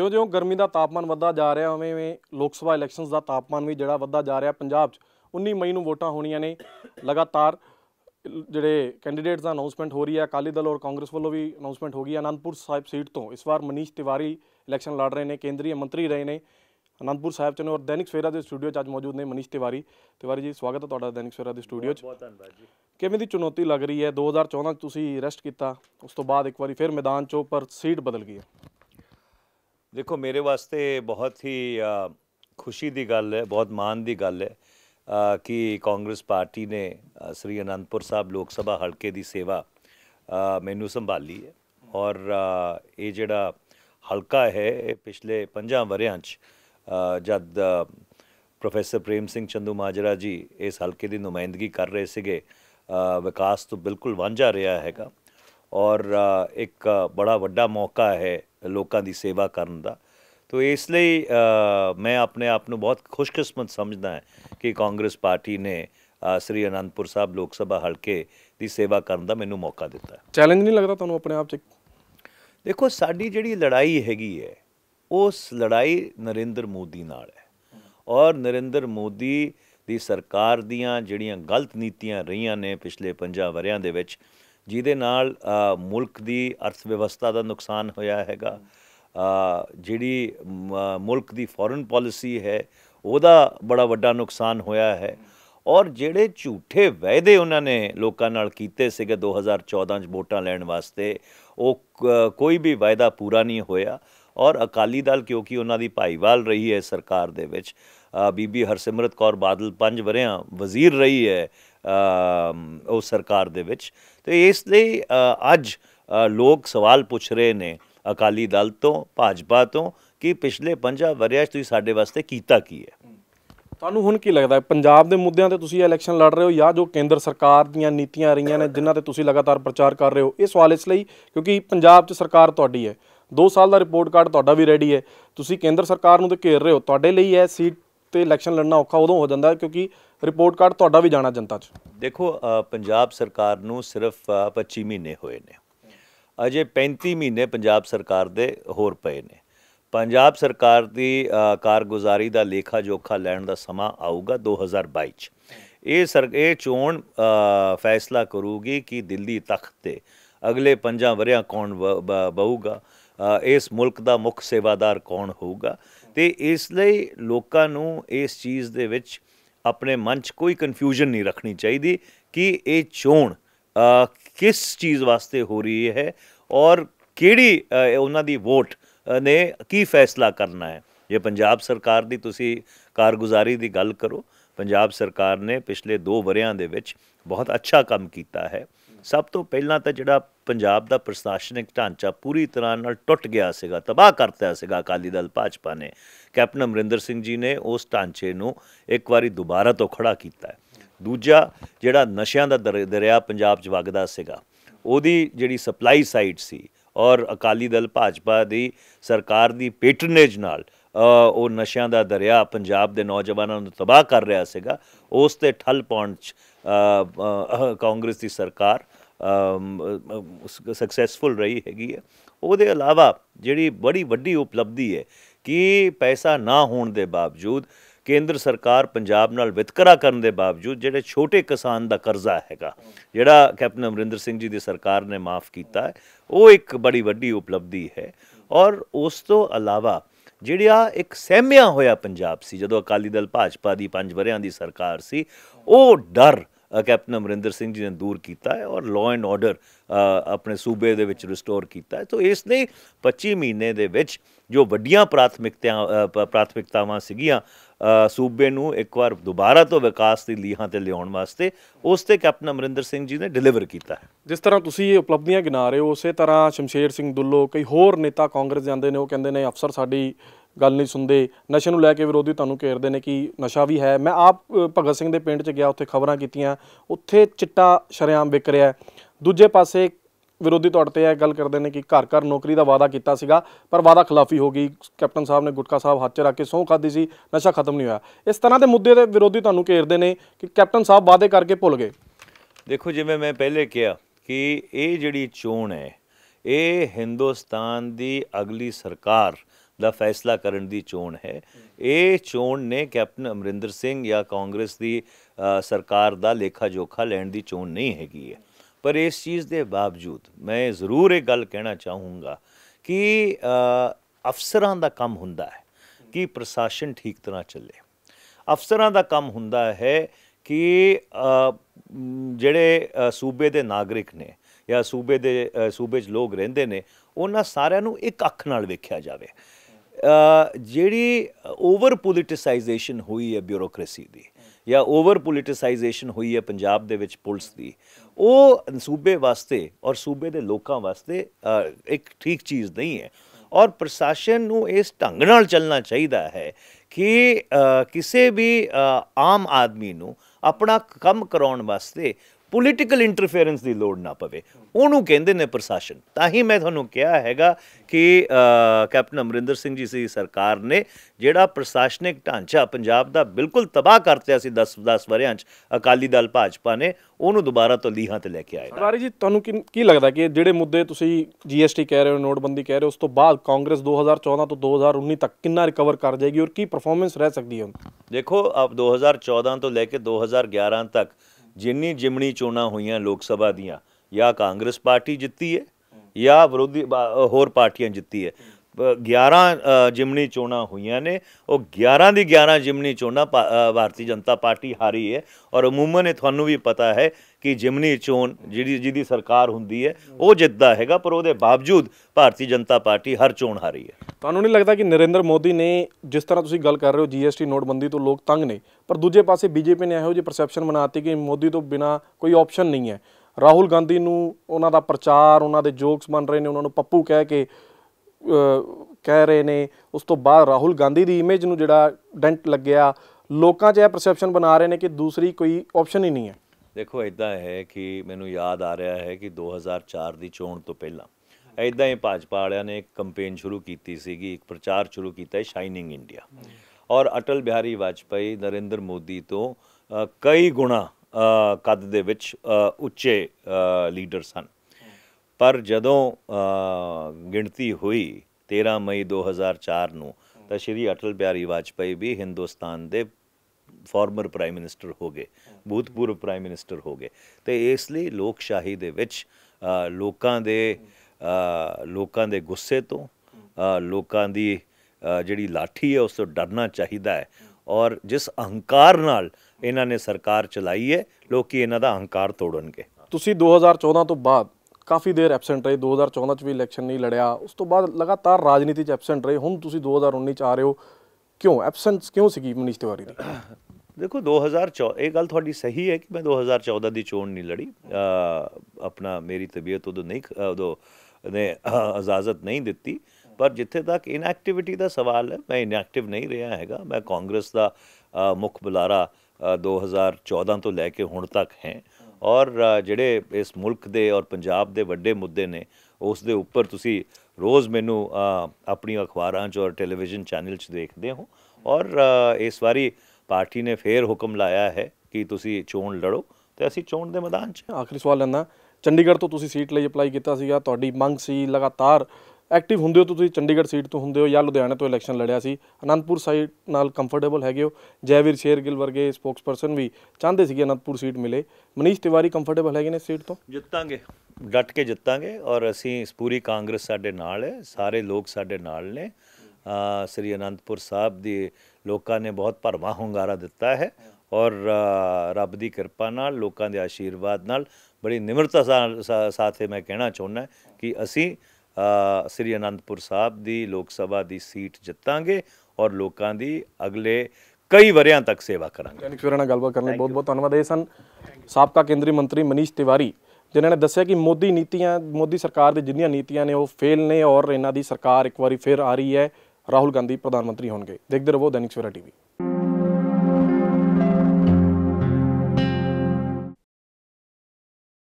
ਜਿਉਂ ਜਿਉਂ ਗਰਮੀ ਦਾ ਤਾਪਮਾਨ ਵੱਧਦਾ ਜਾ ਰਿਹਾ ਉਵੇਂ ਉਵੇਂ ਲੋਕ ਸਭਾ ਇਲੈਕਸ਼ਨਸ ਦਾ ਤਾਪਮਾਨ ਵੀ ਜਿਹੜਾ ਵੱਧਦਾ ਜਾ ਰਿਹਾ। ਪੰਜਾਬ 'ਚ 19 ਮਈ ਨੂੰ ਵੋਟਾਂ ਹੋਣੀਆਂ ਨੇ। ਲਗਾਤਾਰ ਜਿਹੜੇ ਕੈਂਡੀਡੇਟਸ ਦਾ ਅਨਾਊਂਸਮੈਂਟ ਹੋ ਰਹੀ ਹੈ। ਅਕਾਲੀ ਦਲ ਔਰ ਕਾਂਗਰਸ ਵੱਲੋਂ ਵੀ ਅਨਾਊਂਸਮੈਂਟ ਹੋ ਗਈ। ਆਨੰਦਪੁਰ ਸਾਹਿਬ ਸੀਟ ਤੋਂ ਇਸ ਵਾਰ ਮਨੀਸ਼ ਤਿਵਾਰੀ ਇਲੈਕਸ਼ਨ ਲੜ ਰਹੇ ਨੇ, ਕੇਂਦਰੀ ਮੰਤਰੀ ਰਹੇ ਨੇ आनंदपुर साहब चने और दैनिक सवेरा के स्टूडियो अज मौजूद ने मनीष तिवारी। तिवारी जी स्वागत है तुहाडा दैनिक सवेरा के स्टूडियो। बहुत धन्यवाद जी। किवें दी चुनौती लग रही है? 2014 तुसी रेस्ट किया, उस तो बाद एक बार फिर मैदान चो, पर सीट बदल गई है। देखो मेरे वास्ते बहुत ही खुशी की गल है, बहुत मान की गल है कि कांग्रेस पार्टी ने श्री आनंदपुर साहब लोग सभा हल्के की सेवा मैनू संभाली है। और ये जिहड़ा हल्का है पिछले 5 वरियां जद प्रोफेसर प्रेम सिंह चंदू माजरा जी इस हल्के की नुमाइंदगी कर रहे थे, विकास तो बिल्कुल वांझा रहा हैगा। और एक बड़ा वड्डा मौका है लोगों की सेवा करने का। तो इसलिए मैं अपने आप में बहुत खुशकिस्मत समझदा है कि कांग्रेस पार्टी ने श्री आनंदपुर साहब लोग सभा हल्के की सेवा करने का मैनू मौका दिता। चैलेंज नहीं लगता तुहानू अपने आप? देखो साडी जिहड़ी लड़ाई हैगी है उस लड़ाई नरेंद्र मोदी नाल है। और नरेंद्र मोदी दी सरकार दियां जिहड़ियां गलत नीतियां रहियां ने पिछले 5 वरियां दे विच, जिहदे नाल मुल्क दी अर्थव्यवस्था दा नुकसान होया हैगा, जिहड़ी मुल्क दी फॉरेन पॉलिसी है उहदा बड़ा वड्डा नुकसान होया है। और जिहड़े झूठे वायदे उन्हां ने लोकां नाल कीते सीगे 2014 च वोटां लैण वास्ते, वो कोई भी वायदा पूरा नहीं होया। और अकाली दल क्योंकि उन्होंने भाईवाल रही है सरकार दे विच, बीबी हरसिमरत कौर बादल 5 वरियां वजीर रही है उस सरकार दे विच। तो इसलिए अज लोग सवाल पूछ रहे ने अकाली दल तो, भाजपा तो, कि पिछले 5 वरियां तुसीं साडे वास्ते कीता की है। तुहानू हुण की लगता है पंजाब दे मुद्दों ते तुसीं इलैक्शन लड़ रहे हो, या जो केंद्र सरकार दीयां नीतियां रहियां ने जिन्हां ते तुसीं लगातार प्रचार कर रहे हो? ये सवाल इसलिए क्योंकि पंजाब 'च सरकार तुहाडी है, 2 साल का रिपोर्ट कार्ड तुहाडा भी रेडी है, तुसीं केंद्र सरकार नूं ते घेर रहे हो। तुहाडे लई इह सीट ते इलैक्शन लड़ना औखा उदों हो जांदा क्योंकि रिपोर्ट कार्ड तुहाडा भी जाना जनता 'च। देखो पंजाब सरकार नूं सिर्फ 25 महीने होए ने, अजे 35 महीने पंजाब सरकार दे होर पए ने। पंजाब सरकार दी कारगुजारी दा लेखा जोखा लैण दा समा आऊगा 2022 च। ये चोण फैसला करूगी कि दिल्ली तख्त ते अगले 5 वरियां कौन बहूगा, इस मुल्क का मुख्य सेवादार कौन होगा। तो इसलिए लोगों नूं इस चीज़ दे विच अपने मन च कोई कन्फ्यूजन नहीं रखनी चाहिए कि ये चोण किस चीज़ वास्ते हो रही है और किहड़ी उन्हां दी वोट ने की फैसला करना है। जे पंजाब सरकार दी तुसीं कारगुजारी दी गल करो, पंजाब सरकार ने पिछले 2 वरियां दे विच बहुत अच्छा काम कीता है। सब तो पहला तो जिहड़ा पंजाब का प्रशासनिक ढांचा पूरी तरह नाल टुट गया सीगा, तबाह करता सीगा अकाली दल भाजपा ने। कैप्टन अमरिंदर सिंह जी ने उस ढांचे नूं एक बारी दोबारा तो खड़ा किया है। दूजा जिहड़ा नशियां दा दरिया पंजाब च वगदा सीगा, उहदी जिहड़ी सप्लाई साइड सी और अकाली दल भाजपा दी सरकार दी पेटरनेज नाल ਉਹ ਨਸ਼ਿਆਂ ਦਾ ਦਰਿਆ ਪੰਜਾਬ ਦੇ ਨੌਜਵਾਨਾਂ ਨੂੰ ਤਬਾਹ ਕਰ ਰਿਹਾ ਸੀਗਾ। ਉਸ ਤੇ ਠੱਲ ਪਾਉਣ 'ਚ ਕਾਂਗਰਸ ਦੀ ਸਰਕਾਰ ਸਕਸੈਸਫੁਲ ਰਹੀ ਹੈਗੀ ਹੈ। ਉਹਦੇ ਇਲਾਵਾ ਜਿਹੜੀ ਬੜੀ ਵੱਡੀ ਉਪਲਬਧੀ ਹੈ ਕਿ ਪੈਸਾ ਨਾ ਹੋਣ ਦੇ ਬਾਵਜੂਦ ਕੇਂਦਰ ਸਰਕਾਰ ਪੰਜਾਬ ਨਾਲ ਵਿਤਕਰਾ ਕਰਨ ਦੇ ਬਾਵਜੂਦ ਜਿਹੜੇ ਛੋਟੇ ਕਿਸਾਨ ਦਾ ਕਰਜ਼ਾ ਹੈਗਾ ਜਿਹੜਾ ਕੈਪਟਨ ਅਮਰਿੰਦਰ ਸਿੰਘ ਜੀ ਦੀ ਸਰਕਾਰ ਨੇ ਮਾਫ ਕੀਤਾ ਹੈ, ਉਹ ਇੱਕ ਬੜੀ ਵੱਡੀ ਉਪਲਬਧੀ ਹੈ। ਔਰ ਉਸ ਤੋਂ ਇਲਾਵਾ जिहड़ा एक सहमिया होया पंजाब सी जदों अकाली दल भाजपा की 5 वरियां दी सरकार सी, वो डर कैप्टन अमरिंदर सिंह जी ने दूर किया है और लॉ एंड ऑर्डर अपने सूबे दे विच रिस्टोर किया है। तो इसलिए 25 महीने दे विच जो वड्डियां प्राथमिकतावां सीगियां सूबे नूं एक बार दोबारा तो विकास की लीहां ते लिआउण वास्ते, उस ते कैप्टन अमरिंदर सिंह जी ने डिलीवर किया है। जिस तरह तुसीं ये उपलब्धियां गिना रहे हो, उस तरह शमशेर सिंह दुल्लो कई होर नेता कांग्रेस जांदे ने, वो कहंदे ने अफसर साडी गल नहीं सुनते, नशे नूं लै के विरोधी तुहानूं घेरदे ने कि नशा भी है। मैं आप भगत सिंह दे पिंड च गया, उत्थे खबरां कीतियां, उत्थे चिट्टा शरेआम विक रिहा है। दूजे पासे विरोधी तौर पर यह गल करते हैं कि घर घर नौकरी का वादा किया सीगा पर वादा खिलाफी हो गई, कैप्टन साहब ने गुटखा साहब हाथ च रख के सौंह खाधी सी, नशा खत्म नहीं होया। इस तरह के मुद्दे के विरोधी तुहानूं घेरदे ने कि कैप्टन साहब वादे करके भुल गए। देखो जिवें मैं पहले कहा कि ये जिहड़ी चोण है ये हिंदुस्तान की अगली सरकार ਦਾ ਫੈਸਲਾ ਕਰਨ ਦੀ ਚੋਣ ਹੈ। ਇਹ ਚੋਣ ਨੇ ਕੈਪਟਨ ਅਮਰਿੰਦਰ ਸਿੰਘ ਜਾਂ ਕਾਂਗਰਸ ਦੀ ਸਰਕਾਰ ਦਾ ਲੇਖਾ ਜੋਖਾ ਲੈਣ ਦੀ ਚੋਣ ਨਹੀਂ ਹੈਗੀ ਹੈ। ਪਰ ਇਸ ਚੀਜ਼ ਦੇ ਬਾਵਜੂਦ ਮੈਂ ਜ਼ਰੂਰ ਇਹ ਗੱਲ ਕਹਿਣਾ ਚਾਹੂੰਗਾ ਕਿ ਅਫਸਰਾਂ ਦਾ ਕੰਮ ਹੁੰਦਾ ਹੈ कि प्रशासन ठीक तरह चले। अफसरों का काम हुंदा है कि जिहड़े सूबे के नागरिक ने या सूबे लोग रहिंदे ने उन्हां सारिआं नूं एक अख नाल वेखिआ जावे। जिहड़ी ओवर पोलिटिसाइजेशन हुई है ब्यूरोक्रेसी दी या ओवर पोलिटिसाइजेशन हुई है पंजाब दे विच पुलिस दी, वो सूबे वास्ते और सूबे दे लोकां वास्ते एक ठीक चीज़ नहीं है। और प्रशासन को इस ढंग नाल चलना चाहिए है कि किसी भी आम आदमी को अपना काम कराने वास्ते पोलिटिकल इंटरफेरेंस की लोड़ ना पवे। उन्होंने कहते हैं प्रशासन। ताही मैं थानू कहा है कि कैप्टन अमरिंदर सिंह जी सी सरकार ने जिहड़ा प्रशासनिक ढांचा पंजाब का बिल्कुल तबाह करता सी 10 वरियां अकाली दल भाजपा ने, उन्होंने दोबारा तो लीहां ते लैके आए। सरदार जी तुहानू की लगता कि जिहड़े मुद्दे तुसीं GST कह रहे हो, नोटबंदी कह रहे हो, उस तो बाद कांग्रेस 2014 तो 2019 तक कितना रिकवर कर जाएगी और की परफॉर्मेंस रह सकती है? देखो आप 2014 तो लैके 2011 तक जिन्नी जिमनी चोणां हुई लोक सभा दियां या कांग्रेस पार्टी जित्ती है या विरोधी होर पार्टियां जित्ती है। 11 जिमनी चोणां हुई ने और 11 दी 11 जिमनी चोणां भारतीय जनता पार्टी हारी है। और अमूमन ये थानू भी पता है कि जिमनी चोण जिहदी सरकार हुंदी है वो जितदा हैगा, पर उसदे बावजूद भारतीय जनता पार्टी हर चोण हारी है। तुहानू नहीं लगता कि नरेंद्र मोदी ने जिस तरह तुसीं गल कर रहे हो GST नोटबंदी तो लोग तंग ने, पर दूजे पासे BJP ने इहो जी परसैप्शन बनाती कि मोदी तो बिना कोई ऑप्शन नहीं है। राहुल गांधी नूं उन्हां दा प्रचार, उन्हां दे जोक्स बन रहे ने, उन्हां नूं पप्पू कह रहे ने। उस तो बाद राहुल गांधी की इमेज में जिहड़ा डेंट लग गया, लोगों च परसैप्शन बना रहे हैं कि दूसरी कोई ऑप्शन ही नहीं है। देखो इदा है कि मैनू याद आ रहा है कि 2004 की चोण तो पहला इदा ही भाजपा वालियां ने एक कंपेन शुरू की सीगी, एक प्रचार शुरू किया शाइनिंग इंडिया, और अटल बिहारी वाजपेयी नरेंद्र मोदी तो कई गुणा कद दे विच उच्चे लीडर सन। पर जदों गिणती हुई 13 मई 2004 नूं तो श्री अटल बिहारी वाजपेयी भी हिंदुस्तान के फॉर्मर प्राइम मिनिस्टर हो गए, भूतपूर्व प्राइम मिनिस्टर हो गए। तो इसलिए लोकशाही दे विच लोकां दे गुस्से तो लोकां दी जिहड़ी लाठी है उस तो डरना चाहिदा है। और जिस अहंकार नाल इन्हां ने सरकार चलाई है, लोग इन्हां दा अहंकार तोड़नगे। तुसीं 2014 तो बाद काफ़ी देर एबसेंट रहे, 2014 भी इलैक्शन नहीं लड़िया, उस तो बाद लगातार राजनीति एबसेंट रहे। हुण तुसीं 2019 आ रहे हो, क्यों एबसेंस क्यों सी मनीष तिवारी दी? देखो 2014 ये गल थोड़ी सही है कि मैं 2014 की चोण नहीं लड़ी, अपना मेरी तबीयत उदों ने इजाजत नहीं दिती। पर जिथे तक इनएक्टिविटी का सवाल है, मैं इनएक्टिव नहीं रहा हैगा। मैं कांग्रेस का मुख बुलारा 2014 तो लैके हुण तक हैं और जिहड़े इस मुल्क दे और पंजाब दे वड्डे मुद्दे ने उस दे उपर तुसी रोज़ मैनू अपनी अखबारां च और टेलीविजन चैनल च देखदे हो। और इस वारी पार्टी ने फिर हुक्म लाया है कि तुसी चोण लड़ो, तो असी चोण दे मैदान च। आखिरी सवाल लैंदा, चंडीगढ़ तो तुसी सीट लई अप्लाई कीता सीगा, तुहाडी मंग सी, लगातार एक्टिव हुंदे हो तो तुसीं चंडीगढ़ सीट तो हुंदे हो या लुधियाने तो इलैक्शन लड़िया सी, आनंदपुर साइड नाल कंफर्टेबल हैगे हो, जयवीर शेरगिल वर्गे स्पोक्सपर्सन भी चाहते थे आनंदपुर सीट मिले, मनीष तिवारी कंफर्टेबल हैगे ने सीट तो? जितांगे, डट के जितांगे। और असी पूरी कांग्रेस साडे नाल है, सारे लोग साडे नाल ने। श्री आनंदपुर साहब दी लोकां ने बहुत भरवा हुंगारा दिता है और रब की कृपा नाल, लोकां दे आशीर्वाद नाल, बड़ी निम्रता साथ मैं कहना चाहुंदा कि असी श्री आनंदपुर साहब की लोक सभा की सीट जितांगे और लोगों की अगले कई वरियां तक सेवा करांगे। दैनिक सवेरा नाल गलबात करने बहुत बहुत धन्यवाद। ये सन साबका केंद्रीय मंत्री मनीष तिवारी, जिन्होंने दस्सिया कि मोदी सरकार की जिन्नियां नीतियां ने वो फेल ने और इन्हां दी सरकार एक बार फिर आ रही है, राहुल गांधी प्रधानमंत्री होणगे। देखते रहो दैनिक सवेरा TV।